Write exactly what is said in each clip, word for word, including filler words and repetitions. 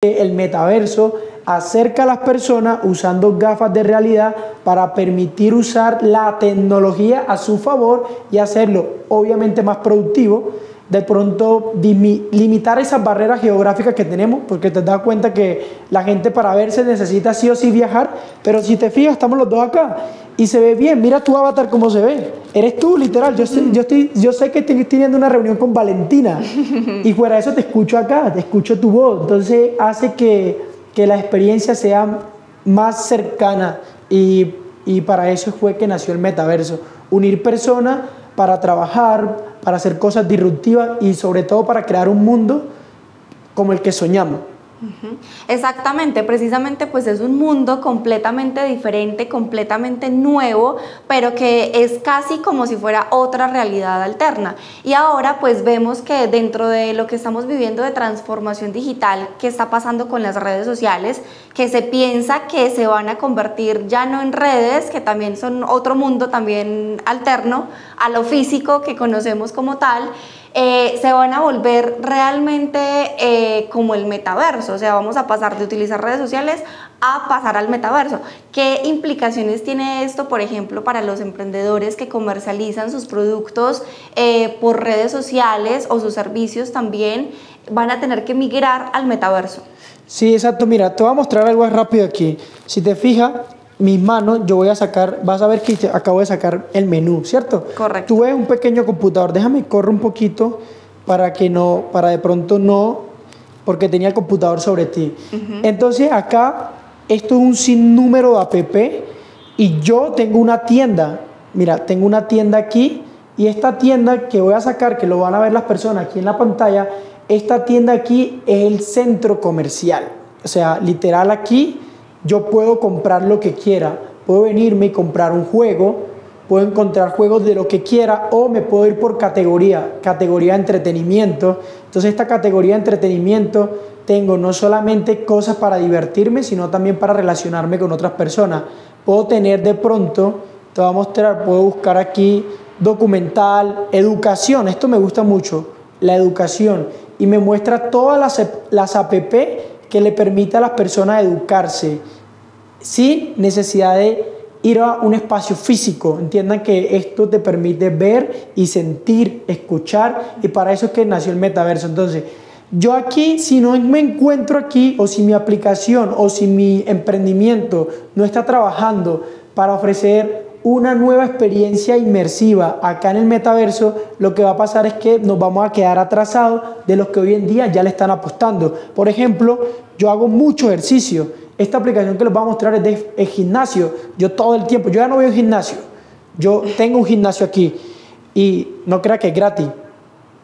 El metaverso acerca a las personas usando gafas de realidad para permitir usar la tecnología a su favor y hacerlo obviamente más productivo, de pronto limitar esas barreras geográficas que tenemos, porque te das cuenta que la gente para verse necesita sí o sí viajar, pero si te fijas estamos los dos acá y se ve bien, mira tu avatar cómo se ve, eres tú literal, yo sé, yo estoy, yo sé que estoy teniendo una reunión con Valentina y fuera de eso te escucho acá, te escucho tu voz, entonces hace que, que la experiencia sea más cercana y, y para eso fue que nació el metaverso, unir personas para trabajar, para hacer cosas disruptivas y sobre todo para crear un mundo como el que soñamos. Exactamente, precisamente pues es un mundo completamente diferente, completamente nuevo, pero que es casi como si fuera otra realidad alterna. Y ahora pues vemos que dentro de lo que estamos viviendo de transformación digital que está pasando con las redes sociales, que se piensa que se van a convertir ya no en redes, que también son otro mundo también alterno a lo físico que conocemos como tal, Eh, se van a volver realmente eh, como el metaverso, o sea, vamos a pasar de utilizar redes sociales a pasar al metaverso. ¿Qué implicaciones tiene esto, por ejemplo, para los emprendedores que comercializan sus productos eh, por redes sociales o sus servicios también van a tener que migrar al metaverso? Sí, exacto. Mira, te voy a mostrar algo rápido aquí. Si te fijas, mis manos, yo voy a sacar, vas a ver que acabo de sacar el menú, ¿cierto? Correcto. Tú ves un pequeño computador, déjame correr un poquito para que no, para de pronto no, porque tenía el computador sobre ti. Uh-huh. Entonces acá, esto es un sinnúmero de app y yo tengo una tienda, mira, tengo una tienda aquí y esta tienda que voy a sacar, que lo van a ver las personas aquí en la pantalla, esta tienda aquí es el centro comercial, o sea, literal aquí, yo puedo comprar lo que quiera, puedo venirme y comprar un juego, puedo encontrar juegos de lo que quiera o me puedo ir por categoría, categoría de entretenimiento. Entonces esta categoría de entretenimiento tengo no solamente cosas para divertirme, sino también para relacionarme con otras personas. Puedo tener de pronto, te voy a mostrar, puedo buscar aquí documental, educación, esto me gusta mucho, la educación, y me muestra todas las, las app que le permita a las personas educarse sin necesidad de ir a un espacio físico. Entiendan que esto te permite ver y sentir, escuchar, y para eso es que nació el metaverso. Entonces, yo aquí, si no me encuentro aquí, o si mi aplicación o si mi emprendimiento no está trabajando para ofrecer una nueva experiencia inmersiva acá en el metaverso, lo que va a pasar es que nos vamos a quedar atrasados de los que hoy en día ya le están apostando. Por ejemplo, yo hago mucho ejercicio. Esta aplicación que les voy a mostrar es de es gimnasio. Yo todo el tiempo, yo ya no voy al gimnasio. Yo tengo un gimnasio aquí y no crea que es gratis.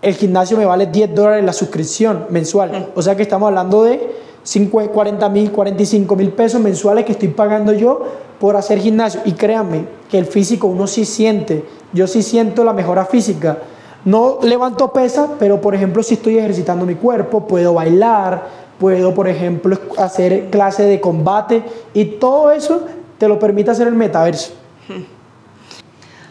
El gimnasio me vale diez dólares la suscripción mensual. O sea que estamos hablando de cuarenta mil, cuarenta y cinco mil pesos mensuales que estoy pagando yo por hacer gimnasio. Y créanme que el físico uno sí siente, yo sí siento la mejora física. No levanto pesas, pero por ejemplo si estoy ejercitando mi cuerpo, puedo bailar, puedo por ejemplo hacer clases de combate y todo eso te lo permite hacer el metaverso.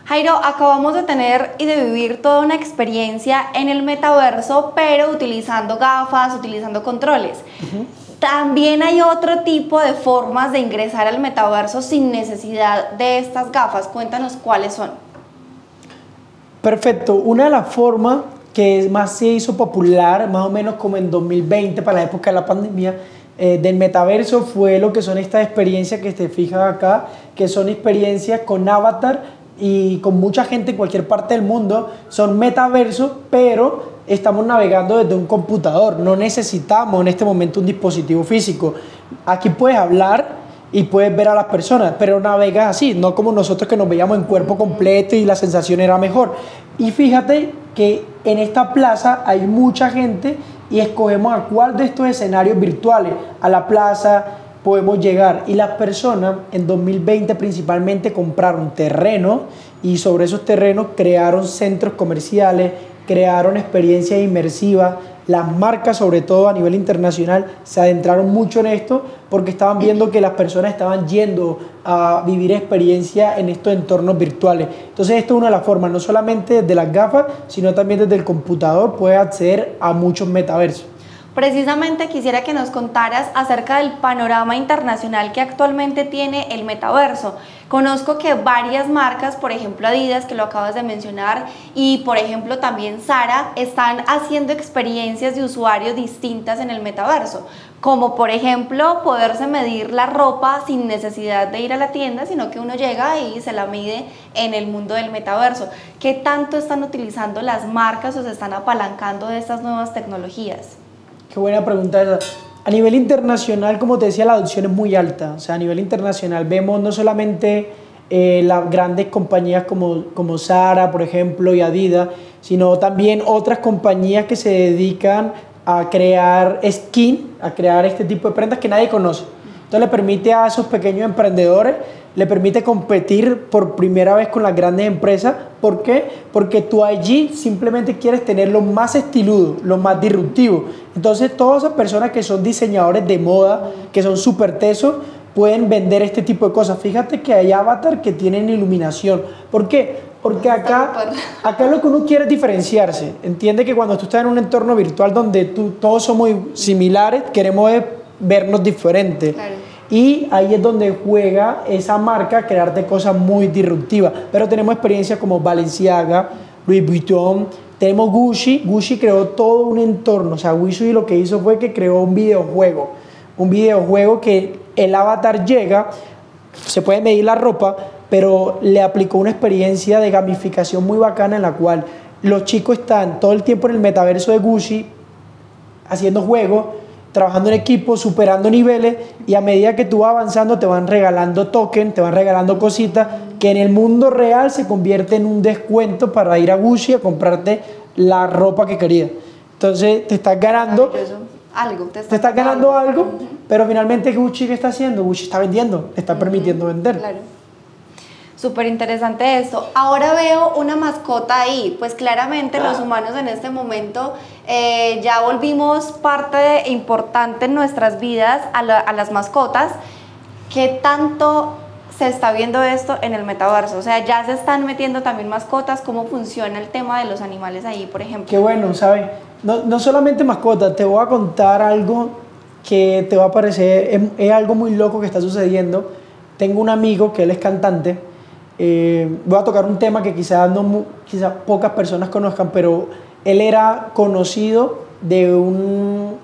Jairo, acabamos de tener y de vivir toda una experiencia en el metaverso, pero utilizando gafas, utilizando controles. Uh-huh. También hay otro tipo de formas de ingresar al metaverso sin necesidad de estas gafas. Cuéntanos cuáles son. Perfecto. Una de las formas que más se hizo popular, más o menos como en dos mil veinte, para la época de la pandemia, Eh, del metaverso fue lo que son estas experiencias que te fijas acá, que son experiencias con avatar y con mucha gente en cualquier parte del mundo. Son metaversos, pero estamos navegando desde un computador, no necesitamos en este momento un dispositivo físico. Aquí puedes hablar y puedes ver a las personas, pero navegas así, no como nosotros que nos veíamos en cuerpo completo y la sensación era mejor. Y fíjate que en esta plaza hay mucha gente y escogemos a cuál de estos escenarios virtuales, a la plaza, podemos llegar, y las personas en dos mil veinte principalmente compraron terreno y sobre esos terrenos crearon centros comerciales, crearon experiencias inmersivas. Las marcas, sobre todo a nivel internacional, se adentraron mucho en esto porque estaban viendo que las personas estaban yendo a vivir experiencias en estos entornos virtuales. Entonces esto es una de las formas, no solamente desde las gafas, sino también desde el computador puedes acceder a muchos metaversos. Precisamente quisiera que nos contaras acerca del panorama internacional que actualmente tiene el metaverso. Conozco que varias marcas, por ejemplo Adidas, que lo acabas de mencionar, y por ejemplo también Zara, están haciendo experiencias de usuarios distintas en el metaverso, como por ejemplo poderse medir la ropa sin necesidad de ir a la tienda, sino que uno llega y se la mide en el mundo del metaverso. ¿Qué tanto están utilizando las marcas o se están apalancando de estas nuevas tecnologías? Qué buena pregunta esa. A nivel internacional, como te decía, la adopción es muy alta. O sea, a nivel internacional vemos no solamente eh, las grandes compañías como, como Zara, por ejemplo, y Adidas, sino también otras compañías que se dedican a crear skin, a crear este tipo de prendas que nadie conoce. Entonces le permite a esos pequeños emprendedores, le permite competir por primera vez con las grandes empresas. ¿Por qué? Porque tú allí simplemente quieres tener lo más estiludo, lo más disruptivo. Entonces todas esas personas que son diseñadores de moda, que son súper tesos, pueden vender este tipo de cosas. Fíjate que hay avatar que tienen iluminación. ¿Por qué? Porque acá, acá lo que uno quiere es diferenciarse. Entiende que cuando tú estás en un entorno virtual donde tú, todos somos similares, queremos vernos diferentes. Claro. Y ahí es donde juega esa marca a crearte cosas muy disruptivas. Pero tenemos experiencias como Balenciaga, Louis Vuitton, tenemos Gucci. Gucci creó todo un entorno. O sea, Gucci lo que hizo fue que creó un videojuego. Un videojuego que el avatar llega, se puede medir la ropa, pero le aplicó una experiencia de gamificación muy bacana en la cual los chicos están todo el tiempo en el metaverso de Gucci haciendo juegos, trabajando en equipo, superando niveles, y a medida que tú vas avanzando te van regalando tokens, te van regalando cositas que en el mundo real se convierte en un descuento para ir a Gucci a comprarte la ropa que querías. Entonces te estás ganando algo, te estás, te estás ganando algo, algo, pero finalmente Gucci, ¿qué está haciendo? Gucci está vendiendo, te está uh-huh. permitiendo vender. Claro. Súper interesante esto. Ahora veo una mascota ahí, pues claramente ah. los humanos en este momento eh, ya volvimos parte de, importante en nuestras vidas a, la, a las mascotas. ¿Qué tanto se está viendo esto en el metaverso? O sea, ya se están metiendo también mascotas. ¿Cómo funciona el tema de los animales ahí, por ejemplo? Qué bueno, ¿sabes? No, no solamente mascotas, te voy a contar algo que te va a parecer, es, es algo muy loco que está sucediendo. Tengo un amigo que él es cantante. Eh, voy a tocar un tema que quizás no, quizá pocas personas conozcan, pero él era conocido de un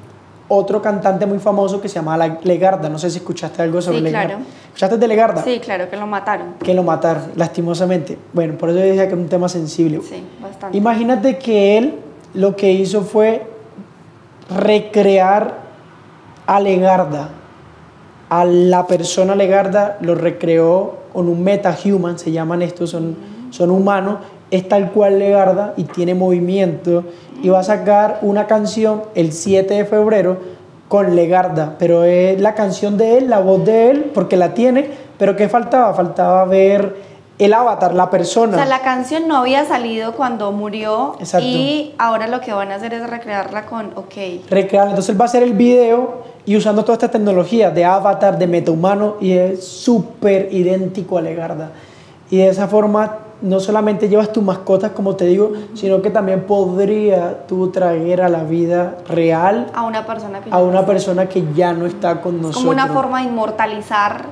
otro cantante muy famoso que se llamaba Legarda. No sé si escuchaste algo sobre sí, Legarda. Claro. ¿Escuchaste de Legarda? Sí, claro, que lo mataron. Que lo mataron, sí. Lastimosamente. Bueno, por eso yo decía que era un tema sensible. Sí, bastante. Imagínate que él lo que hizo fue recrear a Legarda. A la persona Legarda lo recreó con un metahuman, se llaman estos, son, son humanos, es tal cual Legarda y tiene movimiento, y va a sacar una canción el siete de febrero con Legarda, pero es la canción de él, la voz de él, porque la tiene, pero ¿qué faltaba? Faltaba ver el avatar, la persona. O sea, la canción no había salido cuando murió. Exacto. Y ahora lo que van a hacer es recrearla con OK. Recrearla, entonces él va a hacer el video y usando toda esta tecnología de avatar, de metahumano, y es súper idéntico a Legarda. Y de esa forma no solamente llevas tus mascotas, como te digo, sino que también podría tú traer a la vida real a una persona que, a una persona que ya no está con nosotros. Como una forma de inmortalizar.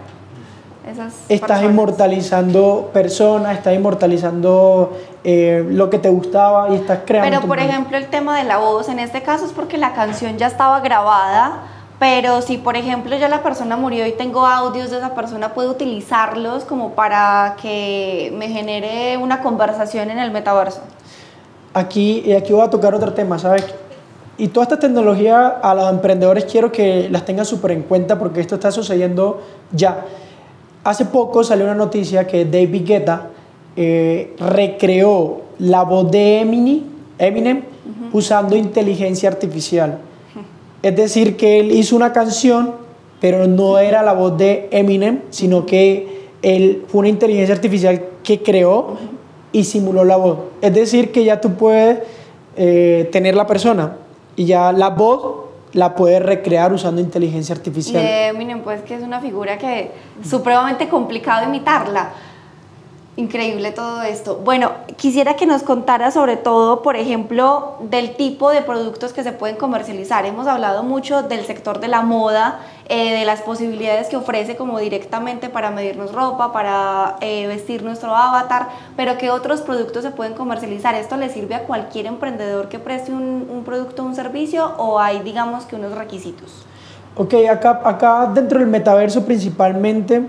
Estás personas. inmortalizando personas, estás inmortalizando eh, lo que te gustaba y estás creando. Pero, por ejemplo, el tema de la voz, en este caso es porque la canción ya estaba grabada, pero si, por ejemplo, ya la persona murió y tengo audios de esa persona, ¿puedo utilizarlos como para que me genere una conversación en el metaverso? Aquí, aquí voy a tocar otro tema, ¿sabes? Y toda esta tecnología a los emprendedores quiero que las tengan súper en cuenta porque esto está sucediendo ya. Hace poco salió una noticia que David Guetta eh, recreó la voz de Eminem, Eminem uh-huh. usando inteligencia artificial. Es decir, que él hizo una canción, pero no era la voz de Eminem, sino que él fue una inteligencia artificial que creó uh-huh. y simuló la voz. Es decir, que ya tú puedes eh, tener la persona y ya la voz la puedes recrear usando inteligencia artificial. Eminem, pues que es una figura que es supremamente complicado imitarla. Increíble todo esto. Bueno, quisiera que nos contara sobre todo, por ejemplo, del tipo de productos que se pueden comercializar. Hemos hablado mucho del sector de la moda, eh, de las posibilidades que ofrece como directamente para medirnos ropa, para eh, vestir nuestro avatar, pero ¿qué otros productos se pueden comercializar? ¿Esto le sirve a cualquier emprendedor que preste un, un producto o un servicio o hay, digamos, que unos requisitos? Ok, acá, acá dentro del metaverso principalmente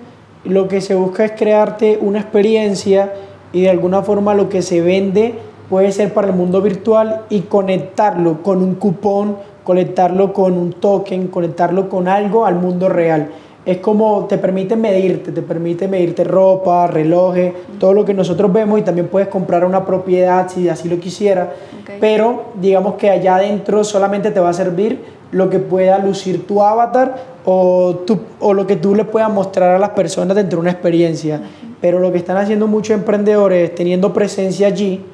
lo que se busca es crearte una experiencia y de alguna forma lo que se vende puede ser para el mundo virtual y conectarlo con un cupón, conectarlo con un token, conectarlo con algo al mundo real. Es como te permite medirte, te permite medirte ropa, relojes, todo lo que nosotros vemos, y también puedes comprar una propiedad si así lo quisieras. Okay. Pero digamos que allá adentro solamente te va a servir lo que pueda lucir tu avatar o, tu, o lo que tú le puedas mostrar a las personas dentro de una experiencia. Uh-huh. Pero lo que están haciendo muchos emprendedores es teniendo presencia allí,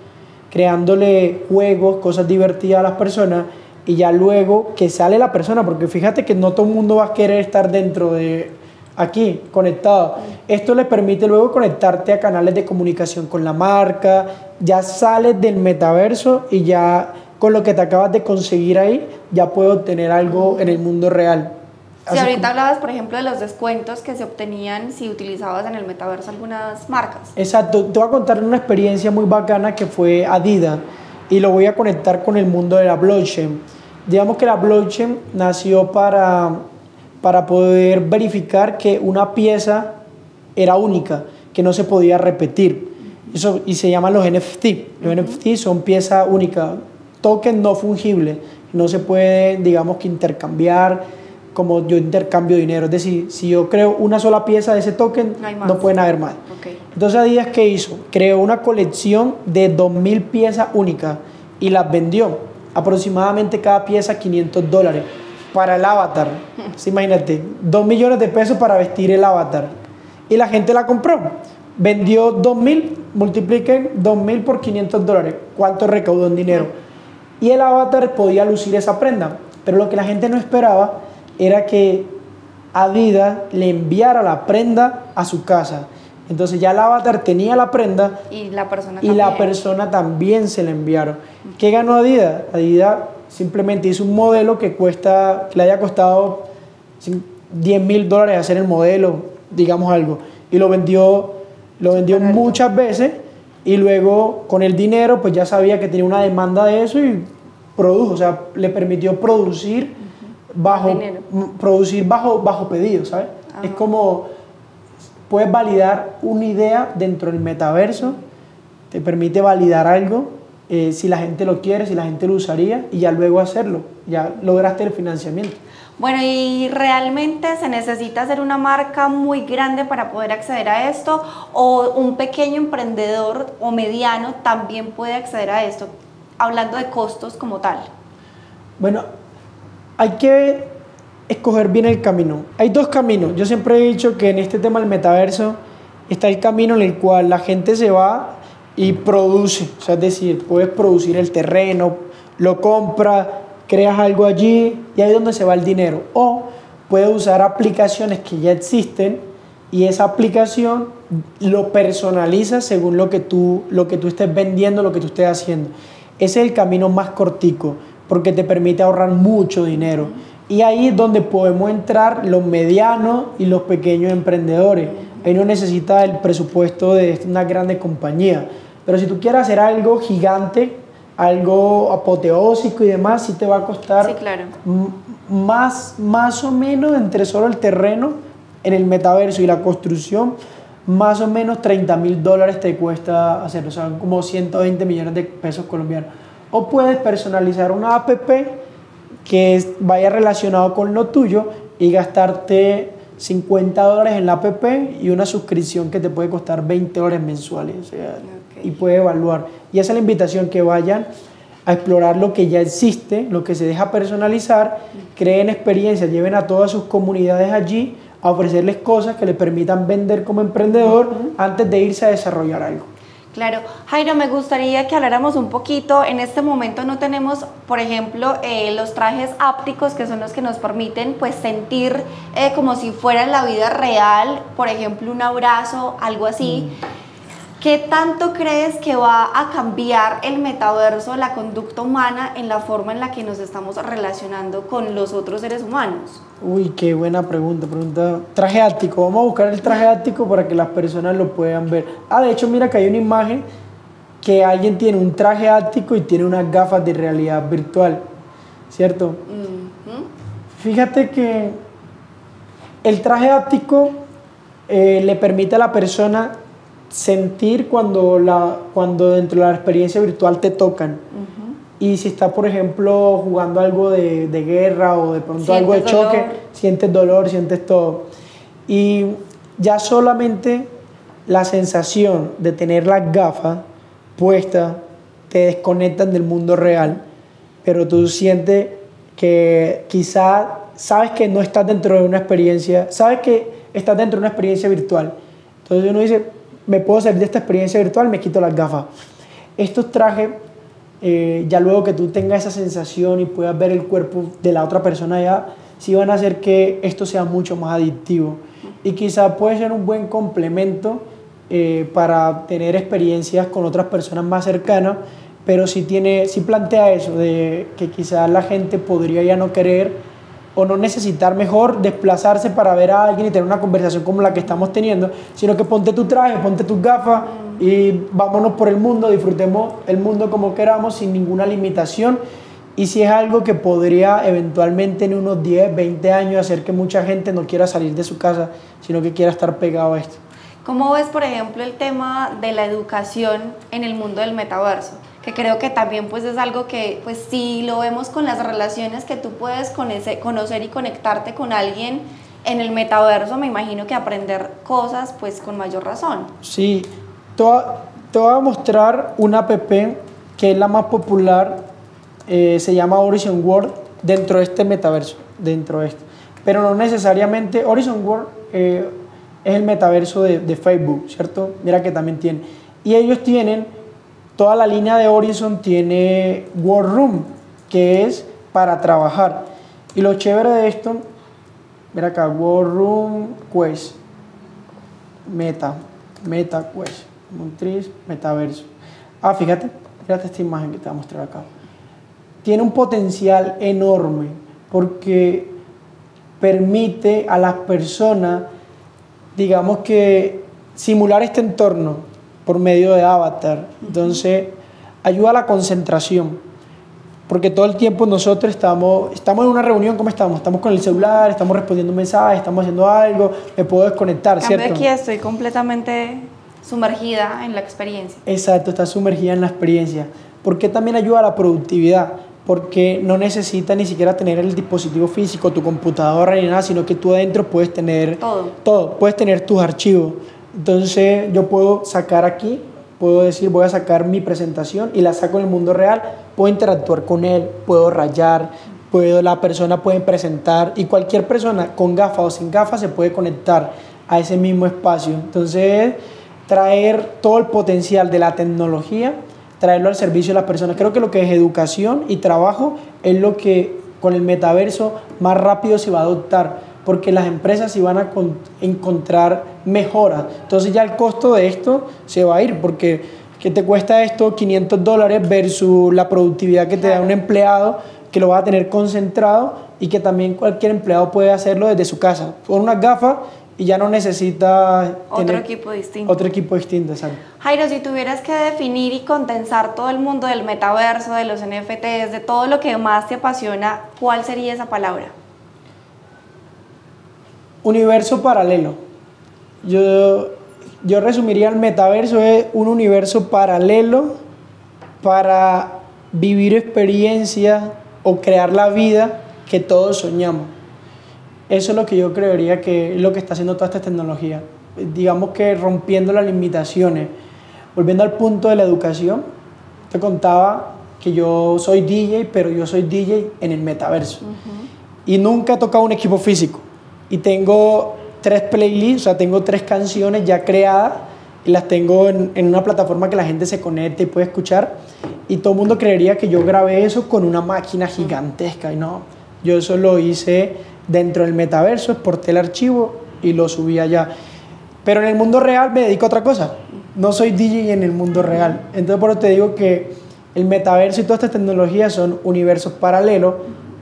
creándole juegos, cosas divertidas a las personas, y ya luego que sale la persona, porque fíjate que no todo el mundo va a querer estar dentro de aquí, conectado. Uh-huh. Esto les permite luego conectarte a canales de comunicación con la marca, ya sales del metaverso y ya con lo que te acabas de conseguir ahí, ya puedo obtener algo en el mundo real. Si ahorita como... hablabas, por ejemplo, de los descuentos que se obtenían si utilizabas en el metaverso algunas marcas. Exacto. Te voy a contar una experiencia muy bacana que fue Adidas y lo voy a conectar con el mundo de la blockchain. Digamos que la blockchain nació para, para poder verificar que una pieza era única, que no se podía repetir. Eso, y se llaman los N F T. Los uh-huh. N F T son piezas únicas, token no fungible, no se puede, digamos, que intercambiar como yo intercambio dinero. Es decir, si yo creo una sola pieza de ese token, no, no pueden haber más. Okay. Entonces Adidas, ¿qué hizo? Creó una colección de dos mil piezas únicas y las vendió. Aproximadamente cada pieza quinientos dólares para el avatar. Sí, imagínate, dos millones de pesos para vestir el avatar. Y la gente la compró. Vendió dos mil, multipliquen dos mil por quinientos dólares. ¿Cuánto recaudó en dinero? Y el avatar podía lucir esa prenda, pero lo que la gente no esperaba era que Adidas le enviara la prenda a su casa. Entonces ya el avatar tenía la prenda y la persona, y la persona también se la enviaron. ¿Qué ganó Adidas? Adidas simplemente hizo un modelo que cuesta, que le haya costado diez mil dólares hacer el modelo, digamos algo, y lo vendió, lo vendió muchas veces. Y luego con el dinero pues ya sabía que tenía una demanda de eso y produjo, o sea, le permitió producir uh-huh. bajo, producir bajo, bajo pedido, ¿sabes? Uh-huh. Es como puedes validar una idea dentro del metaverso, te permite validar algo, eh, si la gente lo quiere, si la gente lo usaría, y ya luego hacerlo, ya lograste el financiamiento. Bueno, ¿y realmente se necesita hacer una marca muy grande para poder acceder a esto? ¿O un pequeño emprendedor o mediano también puede acceder a esto? Hablando de costos como tal. Bueno, hay que escoger bien el camino. Hay dos caminos. Yo siempre he dicho que en este tema del metaverso está el camino en el cual la gente se va y produce. O sea, es decir, puedes producir el terreno, lo compras, creas algo allí y ahí es donde se va el dinero. O puedes usar aplicaciones que ya existen y esa aplicación lo personaliza según lo que tú, lo que tú estés vendiendo, lo que tú estés haciendo. Ese es el camino más cortico porque te permite ahorrar mucho dinero. Y ahí es donde podemos entrar los medianos y los pequeños emprendedores. Ahí no necesita el presupuesto de una grande compañía. Pero si tú quieres hacer algo gigante, algo apoteósico y demás, sí te va a costar, sí, claro, más, más o menos entre solo el terreno en el metaverso y la construcción, más o menos treinta mil dólares te cuesta hacerlo, o sea, como ciento veinte millones de pesos colombianos. O puedes personalizar una app que vaya relacionado con lo tuyo y gastarte cincuenta dólares en la app y una suscripción que te puede costar veinte dólares mensuales, o sea, okay, y puede evaluar. Y esa es la invitación, que vayan a explorar lo que ya existe, lo que se deja personalizar, creen experiencias, lleven a todas sus comunidades allí a ofrecerles cosas que les permitan vender como emprendedor uh-huh. antes de irse a desarrollar algo. Claro. Jairo, me gustaría que habláramos un poquito. En este momento no tenemos, por ejemplo, eh, los trajes ápticos, que son los que nos permiten pues sentir eh, como si fuera en la vida real, por ejemplo, un abrazo, algo así. Mm. ¿Qué tanto crees que va a cambiar el metaverso, la conducta humana, en la forma en la que nos estamos relacionando con los otros seres humanos? Uy, qué buena pregunta, pregunta. Traje ático, vamos a buscar el traje ático para que las personas lo puedan ver. Ah, de hecho, mira que hay una imagen que alguien tiene un traje ático y tiene unas gafas de realidad virtual, ¿cierto? Uh-huh. Fíjate que el traje ático eh, le permite a la persona sentir cuando, la, cuando dentro de la experiencia virtual te tocan. Uh-huh. Y si estás, por ejemplo, jugando algo de, de guerra o de pronto algo de choque, dolor. sientes dolor, sientes todo. Y ya solamente la sensación de tener las gafas puestas te desconectan del mundo real, pero tú sientes que quizás sabes que no estás dentro de una experiencia, sabes que estás dentro de una experiencia virtual. Entonces uno dice, me puedo salir de esta experiencia virtual, me quito las gafas. Estos trajes, eh, ya luego que tú tengas esa sensación y puedas ver el cuerpo de la otra persona ya, sí van a hacer que esto sea mucho más adictivo. Y quizá puede ser un buen complemento eh, para tener experiencias con otras personas más cercanas, pero sí, tiene, sí plantea eso, de que quizás la gente podría ya no querer o no necesitar mejor desplazarse para ver a alguien y tener una conversación como la que estamos teniendo, sino que ponte tu traje, ponte tus gafas y vámonos por el mundo, disfrutemos el mundo como queramos, sin ninguna limitación. Y si es algo que podría eventualmente en unos diez, veinte años hacer que mucha gente no quiera salir de su casa, sino que quiera estar pegado a esto. ¿Cómo ves, por ejemplo, el tema de la educación en el mundo del metaverso? Que creo que también pues es algo que pues sí lo vemos con las relaciones que tú puedes conocer y conectarte con alguien en el metaverso, me imagino que aprender cosas pues con mayor razón. Sí, te voy a mostrar una app que es la más popular, eh, se llama Horizon World dentro de este metaverso, dentro de este. Pero no necesariamente, Horizon World eh, es el metaverso de, de Facebook, ¿cierto? Mira que también tiene. Y ellos tienen... Toda la línea de Horizon tiene Workroom, que es para trabajar. Y lo chévere de esto, mira acá, Workroom, Quest, Meta, Meta, Quest, Montriz, Metaverso. Ah, fíjate, fíjate esta imagen que te voy a mostrar acá. Tiene un potencial enorme porque permite a las personas, digamos que, simular este entorno por medio de avatar. Entonces ayuda a la concentración, porque todo el tiempo nosotros estamos, estamos en una reunión, ¿cómo estamos? Estamos con el celular, estamos respondiendo un mensaje, estamos haciendo algo, me puedo desconectar, ¿cierto? En cambio aquí estoy completamente sumergida en la experiencia. Exacto, está sumergida en la experiencia, porque también ayuda a la productividad, porque no necesita ni siquiera tener el dispositivo físico, tu computadora ni nada, sino que tú adentro puedes tener todo, todo. Puedes tener tus archivos. Entonces yo puedo sacar aquí, puedo decir voy a sacar mi presentación y la saco en el mundo real, puedo interactuar con él, puedo rayar, puedo, la persona puede presentar y cualquier persona con gafas o sin gafas se puede conectar a ese mismo espacio. Entonces traer todo el potencial de la tecnología, traerlo al servicio de las personas. Creo que lo que es educación y trabajo es lo que con el metaverso más rápido se va a adoptar, porque las empresas sí van a encontrar mejoras. Entonces ya el costo de esto se va a ir, porque ¿qué te cuesta esto? quinientos dólares versus la productividad que te da un empleado que lo va a tener concentrado y que también cualquier empleado puede hacerlo desde su casa, con unas gafas, y ya no necesita otro equipo distinto. Otro equipo distinto, exacto. Jairo, si tuvieras que definir y condensar todo el mundo del metaverso, de los N F Ts, de todo lo que más te apasiona, ¿cuál sería esa palabra? Universo paralelo. Yo, yo resumiría el metaverso es un universo paralelo para vivir experiencias o crear la vida que todos soñamos. Eso es lo que yo creería que es lo que está haciendo toda esta tecnología. Digamos que rompiendo las limitaciones. Volviendo al punto de la educación, te contaba que yo soy D J, pero yo soy D J en el metaverso. Uh-huh. Y nunca he tocado un equipo físico. Y tengo tres playlists, o sea, tengo tres canciones ya creadas y las tengo en, en una plataforma que la gente se conecta y puede escuchar. Y todo el mundo creería que yo grabé eso con una máquina gigantesca. Y no, yo eso lo hice dentro del metaverso, exporté el archivo y lo subí allá. Pero en el mundo real me dedico a otra cosa. no soy D J en el mundo real. Entonces, por eso te digo que el metaverso y todas estas tecnologías son universos paralelos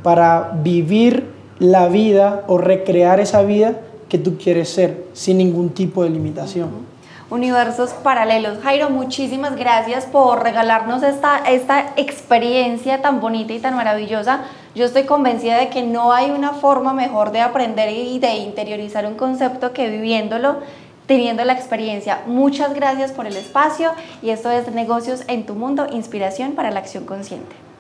para vivir la vida o recrear esa vida que tú quieres ser sin ningún tipo de limitación. Universos paralelos. Jairo, muchísimas gracias por regalarnos esta, esta experiencia tan bonita y tan maravillosa. Yo estoy convencida de que no hay una forma mejor de aprender y de interiorizar un concepto que viviéndolo, teniendo la experiencia. Muchas gracias por el espacio y esto es Negocios en tu Mundo, inspiración para la acción consciente.